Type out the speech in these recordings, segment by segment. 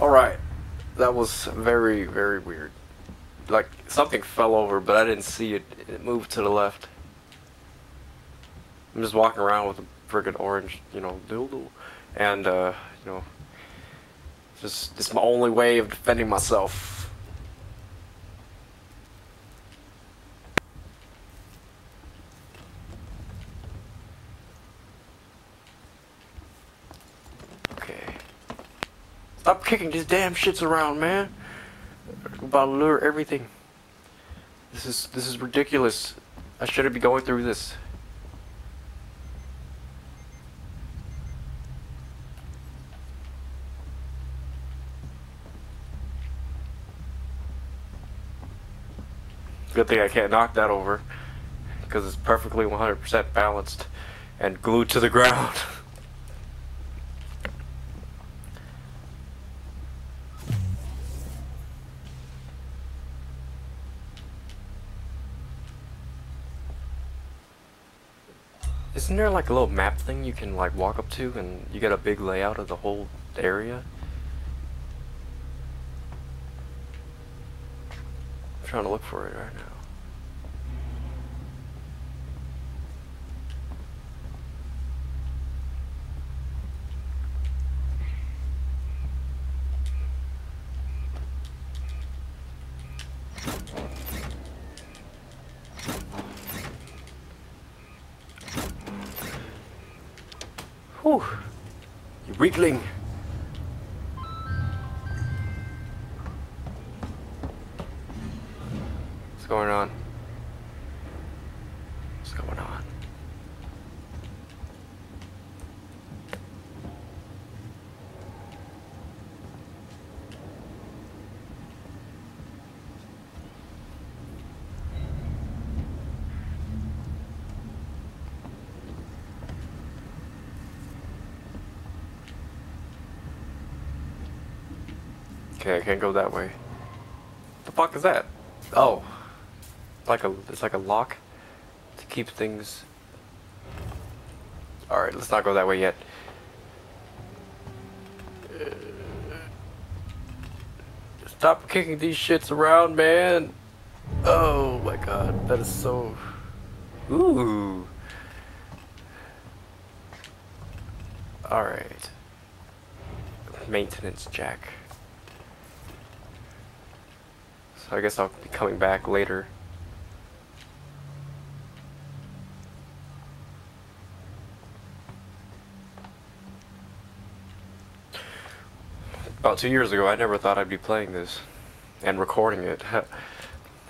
Alright. That was very, very weird. Like, something fell over, but I didn't see it. It moved to the left. I'm just walking around with a friggin' orange, you know, dildo. And, you know, it's my only way of defending myself. Okay. Stop kicking these damn shits around, man. I'm about to lure everything. This is ridiculous. I shouldn't be going through this. Good thing I can't knock that over, because it's perfectly 100% balanced and glued to the ground. Isn't there like a little map thing you can like walk up to and you get a big layout of the whole area? I'm trying to look for it right now. Whew! You weakling! What's going on? What's going on? Okay, I can't go that way. The fuck is that? Oh. It's like a lock to keep things. All right, let's not go that way yet. Stop kicking these shits around, man. Oh my god, that is so. Ooh. All right. Maintenance jack. So I guess I'll be coming back later. About 2 years ago, I never thought I'd be playing this and recording it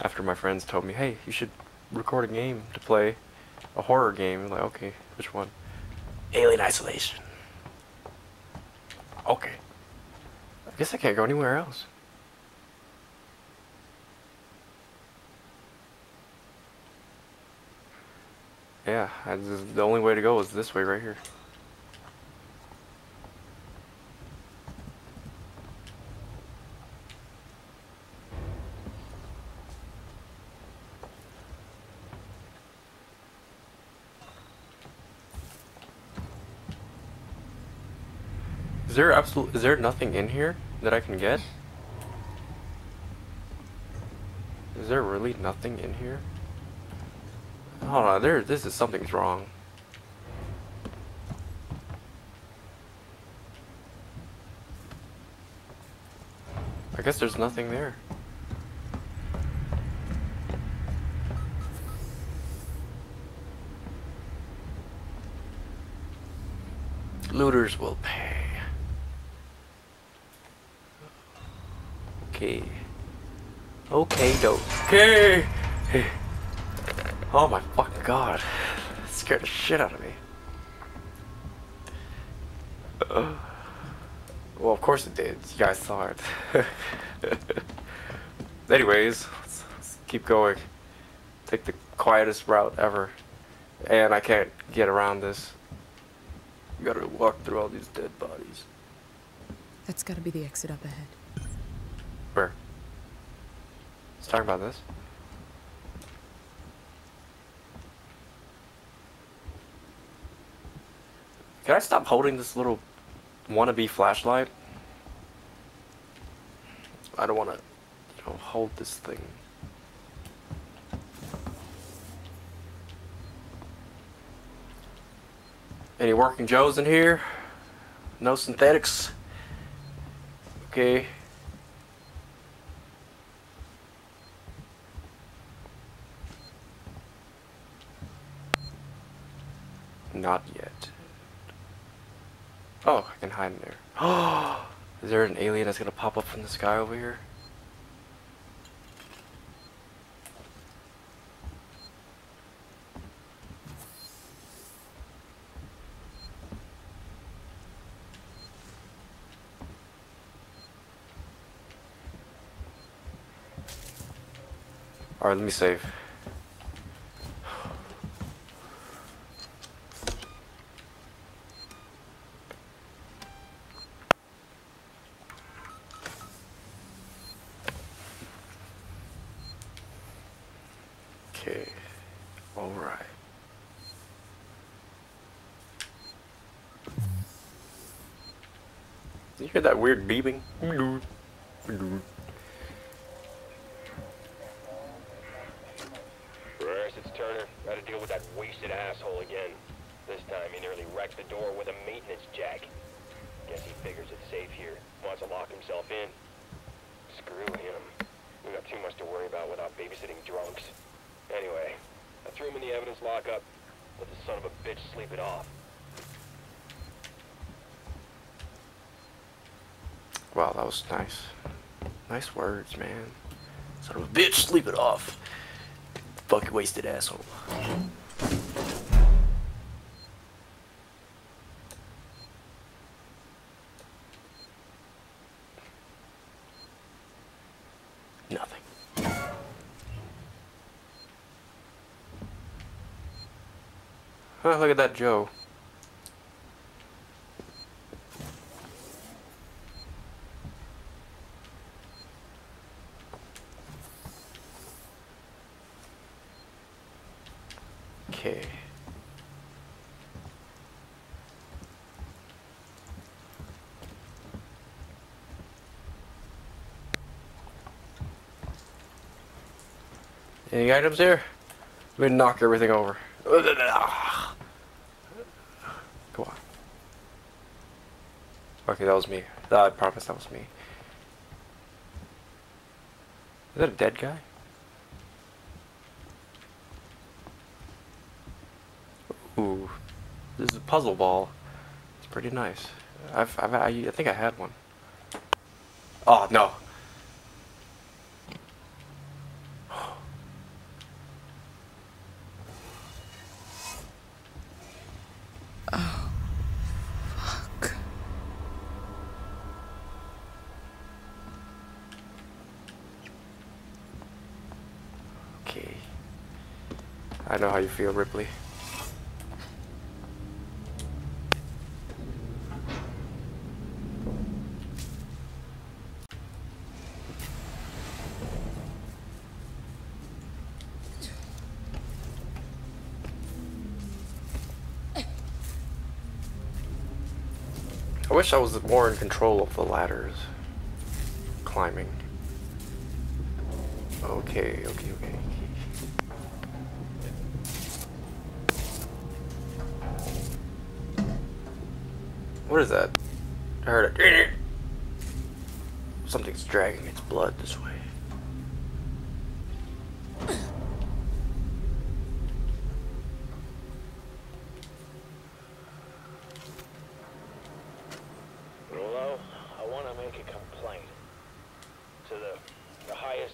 after my friends told me, hey, you should record a game to play, a horror game. I'm like, okay, which one? Alien Isolation. Okay. I guess I can't go anywhere else. Yeah, the only way to go is this way right here. Is there nothing in here that I can get? Is there really nothing in here? Hold on, something's wrong. I guess there's nothing there. Looters will pay. Okay. Okay, dope. Okay! Oh my fucking god. That scared the shit out of me. Well, of course it did. You guys saw it. Anyways, let's keep going. Take the quietest route ever. And I can't get around this. You gotta walk through all these dead bodies. That's gotta be the exit up ahead. Where? Let's talk about this. Can I stop holding this little wannabe flashlight? I don't want to, you know, hold this thing. Any working Joes in here? No synthetics? Okay. Not yet. Oh, I can hide in there. Oh, is there an alien that's gonna pop up from the sky over here? Alright, let me save. Okay, alright. Did you hear that weird beeping? Turner, gotta deal with that wasted asshole again. This time he nearly wrecked the door with a maintenance jack. Guess he figures it's safe here. Wants to lock himself in. Screw him. We got too much to worry about without babysitting drunks. Anyway, I threw him in the evidence lockup. Let the son of a bitch sleep it off. Wow, that was nice. Nice words, man. Son of a bitch, sleep it off. Fucking wasted asshole. Nothing. Oh, look at that Joe. Okay. Any items here? We knock everything over. Come on. Okay, that was me. I promise that was me. Is that a dead guy? Ooh, this is a puzzle ball. It's pretty nice. I think I had one. Oh no! Oh, fuck! Okay. I know how you feel, Ripley. I wish I was more in control of the ladders. Climbing. Okay. What is that? I heard it. Something's dragging its blood this way.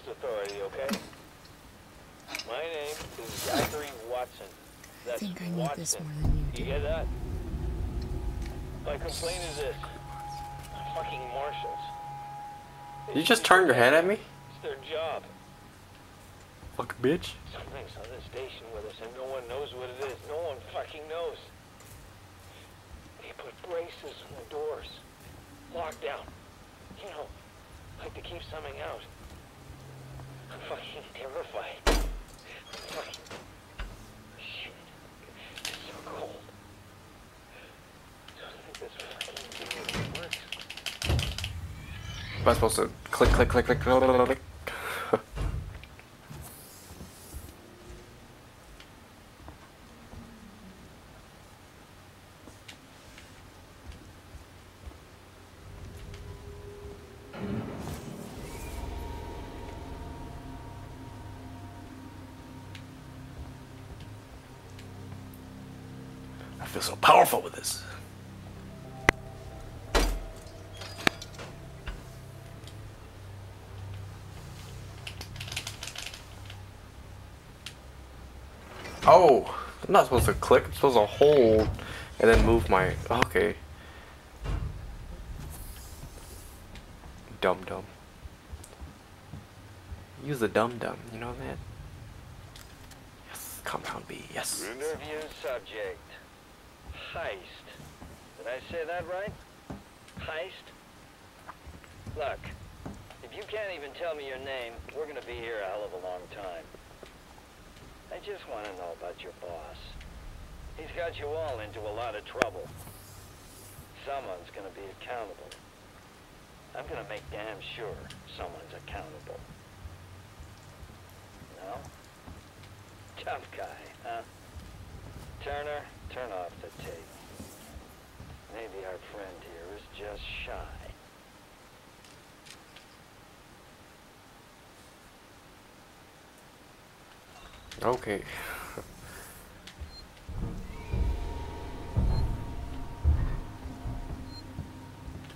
Authority, okay? My name is Catherine Watson. That's I think I need Watson. This more than you do. You hear that? My complaint is this. Fucking marshals. You just turned your head at me? It's their job. Fuck, bitch. Something's on this station with us and no one knows what it is. No one fucking knows. They put braces on the doors. Lockdown. You know, like to keep something out. I'm fucking terrified. I'm fucking... Shit. It's so cold. I don't think this fucking thing works. Am I supposed to Click, click, click, click, click. I feel so powerful with this. Oh, I'm not supposed to click. I'm supposed to hold and then move my... Okay. Dum-dum. Use the dum-dum, you know that? Yes, compound B, yes. Review subject. Heist. Did I say that right? Heist? Look, if you can't even tell me your name, we're gonna be here a hell of a long time. I just want to know about your boss. He's got you all into a lot of trouble. Someone's gonna be accountable. I'm gonna make damn sure someone's accountable. No? Tough guy, huh? Turner, turn off the tape. Maybe our friend here is just shy. Okay. What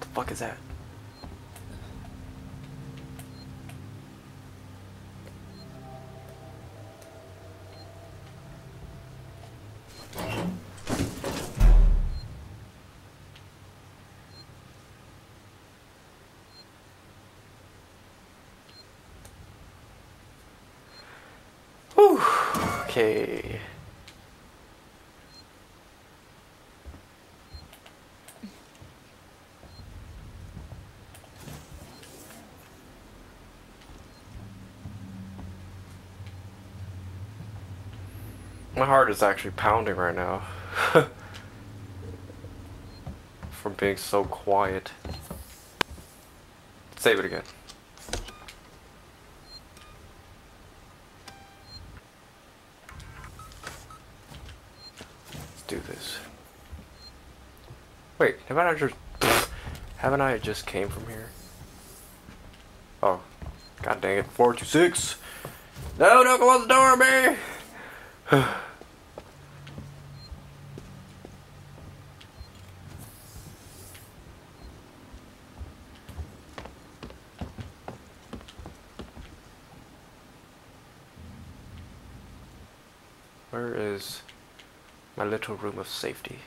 the fuck is that? Okay. My heart is actually pounding right now from being so quiet. Save it again. Do this. Wait, haven't I just came from here? Oh, god dang it! 426. No, don't close the door, man. Where is? My little room of safety.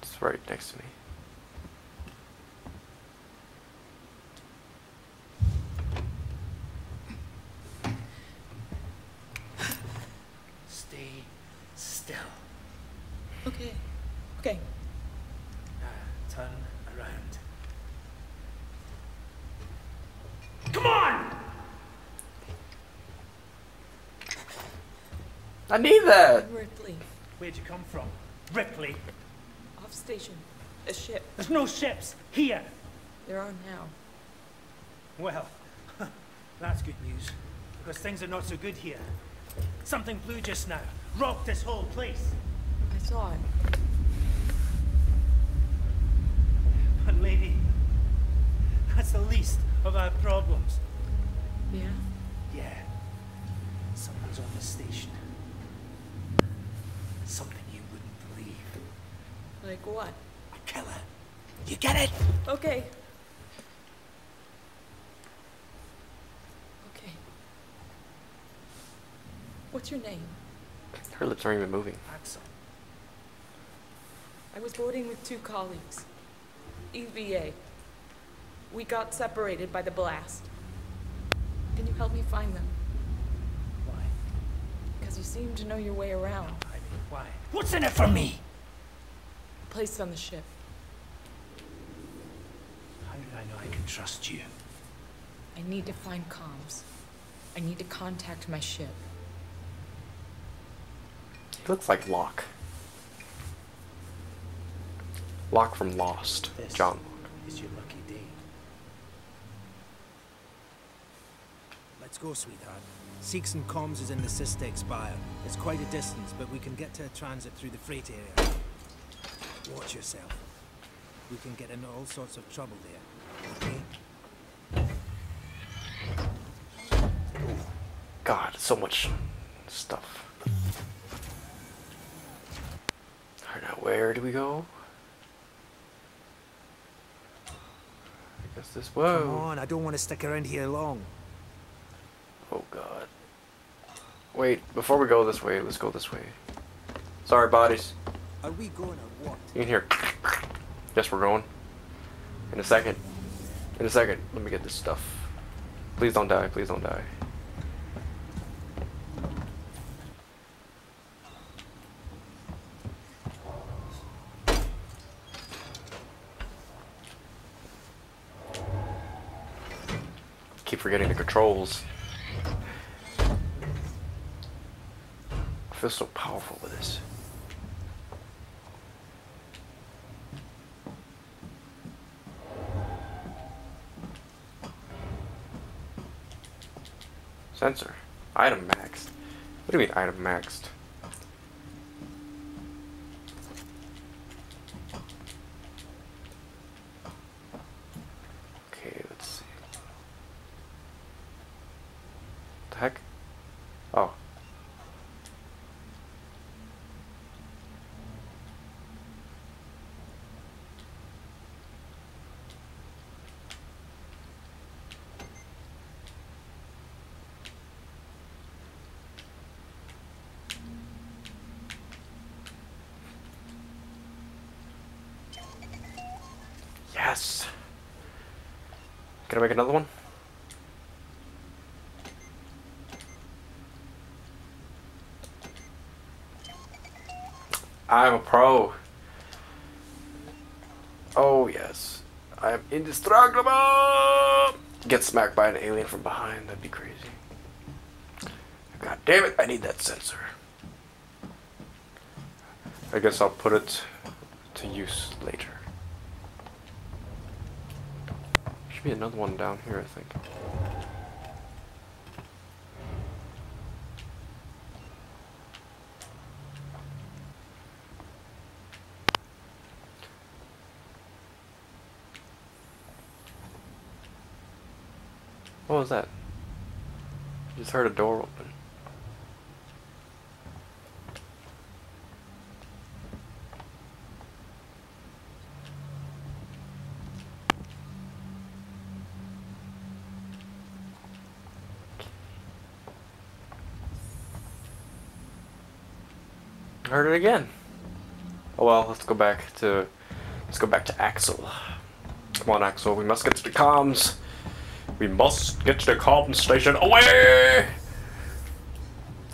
It's right next to me. Stay still. Okay. Okay. Turn around. Come on! I need that! Ripley. Where'd you come from? Ripley. Off station. A ship. There's no ships here! There are now. Well, that's good news. Because things are not so good here. Something blew just now. Rocked this whole place. I saw it. But lady, that's the least of our problems. Yeah? Yeah. Someone's on the station. Something you wouldn't believe. Like what? A killer. You get it? Okay. Okay. What's your name? Her lips aren't even moving. Axel. I was boarding with two colleagues. EVA. We got separated by the blast. Can you help me find them? Why? Because you seem to know your way around. Why? What's in it for me? Placed on the ship. How did I know I can trust you? I need to find comms. I need to contact my ship. It looks like Locke. Locke from Lost. This John Locke. Is your lucky day. Let's go, sweetheart. Seeks and comms is in the sis to expire. It's quite a distance, but we can get to a transit through the freight area. Watch yourself. We can get into all sorts of trouble there. Okay? God, so much stuff. Alright, now where do we go? I guess this. Whoa! Come on, I don't want to stick around here long. Oh God. Wait, before we go this way, let's go this way. Sorry, bodies. Are we going or what? You can hear. Yes, we're going. In a second. In a second. Let me get this stuff. Please don't die. Please don't die. Keep forgetting the controls. I feel so powerful with this. Sensor. Item maxed. What do you mean item maxed? Okay, let's see. What the heck? Oh. Can I make another one? I'm a pro. Oh yes. I am indestructible! Get smacked by an alien from behind, that'd be crazy. God damn it, I need that sensor. I guess I'll put it to use later. Another one down here, I think. What was that? I just heard a door open. Heard it again. Oh well, let's go back to Axel. Come on, Axel, we must get to the comms. We must get to the comms station. Away!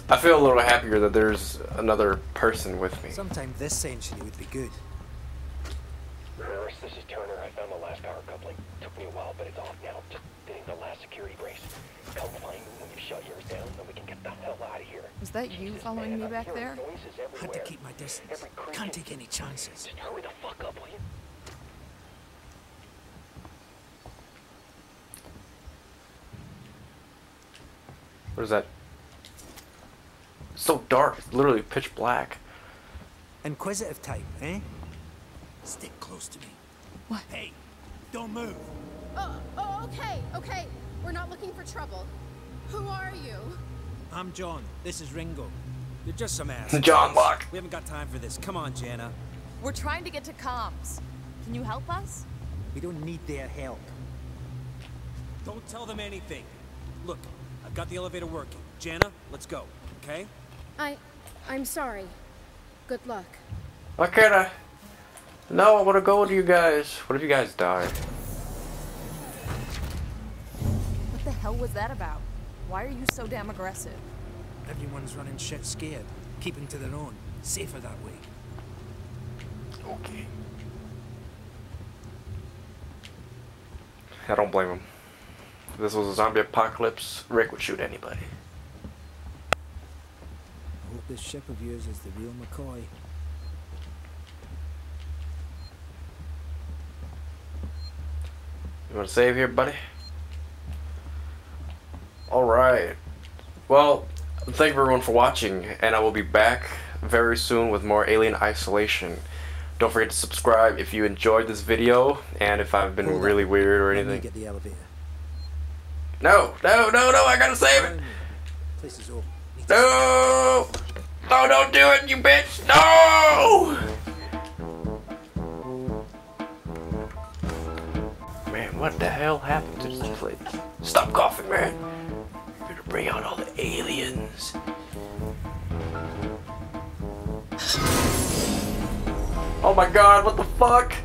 I feel a little happier that there's another person with me. Sometime this century would be good. Nurse, this is Turner. I found the last power coupling. Took me a while, but it's off now. Just getting the last security brace. Come find me when you shut yours down, then we can get the hell out of here. Is that you following me back there? Had to keep my distance. Can't take any chances. Just hurry the fuck up, will you? What is that? It's so dark. It's literally pitch black. Inquisitive type, eh? Stick close to me. What? Hey, don't move. Oh, okay, okay. We're not looking for trouble. Who are you? I'm John. This is Ringo. You're just some ass. John Locke. We haven't got time for this. Come on, Jana. We're trying to get to comms. Can you help us? We don't need their help. Don't tell them anything. Look, I've got the elevator working. Jana, let's go. Okay? I'm sorry. Good luck. Okay, no, I want to go with you guys. What if you guys die? What the hell was that about? Why are you so damn aggressive? Everyone's running shit scared, keeping to their own. Safer that way. Okay. I don't blame him. If this was a zombie apocalypse, Rick would shoot anybody. I hope this ship of yours is the real McCoy. You want to save here, buddy? Alright. Well, thank everyone for watching, and I will be back very soon with more Alien Isolation. Don't forget to subscribe if you enjoyed this video, and if I've been really weird or anything. Get the elevator. No! No, no, no! I gotta save it! Place is over. No! No, don't do it, you bitch! No! Man, what the hell happened to this place? Stop coughing, man! You're gonna bring out all the aliens. Oh my god, what the fuck?